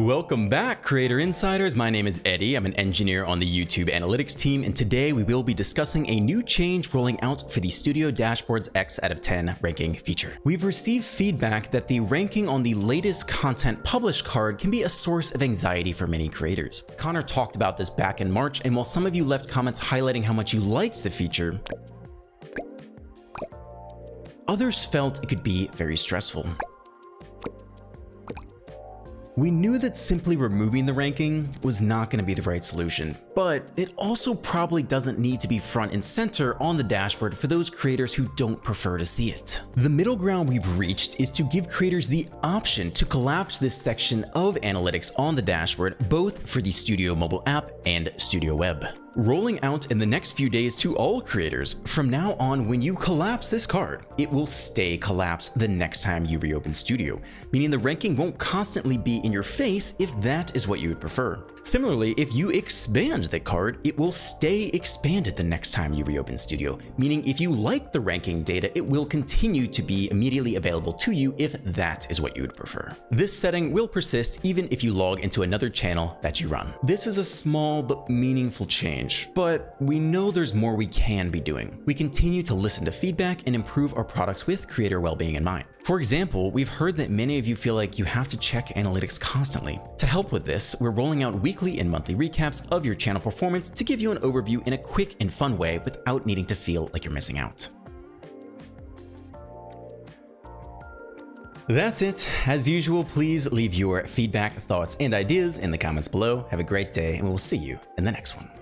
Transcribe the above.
Welcome back, Creator Insiders. My name is Eddie. I'm an engineer on the YouTube Analytics team, and today we will be discussing a new change rolling out for the Studio Dashboard's X out of 10 ranking feature. We've received feedback that the ranking on the latest content published card can be a source of anxiety for many creators. Connor talked about this back in March, and while some of you left comments highlighting how much you liked the feature, others felt it could be very stressful. We knew that simply removing the ranking was not going to be the right solution, but it also probably doesn't need to be front and center on the dashboard for those creators who don't prefer to see it. The middle ground we've reached is to give creators the option to collapse this section of analytics on the dashboard, both for the Studio Mobile app and Studio Web. Rolling out in the next few days to all creators, from now on, when you collapse this card, it will stay collapsed the next time you reopen Studio, meaning the ranking won't constantly be in your face if that is what you would prefer. Similarly, if you expand the card, it will stay expanded the next time you reopen Studio, meaning if you like the ranking data, it will continue to be immediately available to you if that is what you would prefer. This setting will persist even if you log into another channel that you run. This is a small but meaningful change, but we know there's more we can be doing. We continue to listen to feedback and improve our products with creator well-being in mind. For example, we've heard that many of you feel like you have to check analytics constantly. To help with this, we're rolling out weekly and monthly recaps of your channel performance to give you an overview in a quick and fun way without needing to feel like you're missing out. That's it. As usual, please leave your feedback, thoughts, and ideas in the comments below. Have a great day, and we'll see you in the next one.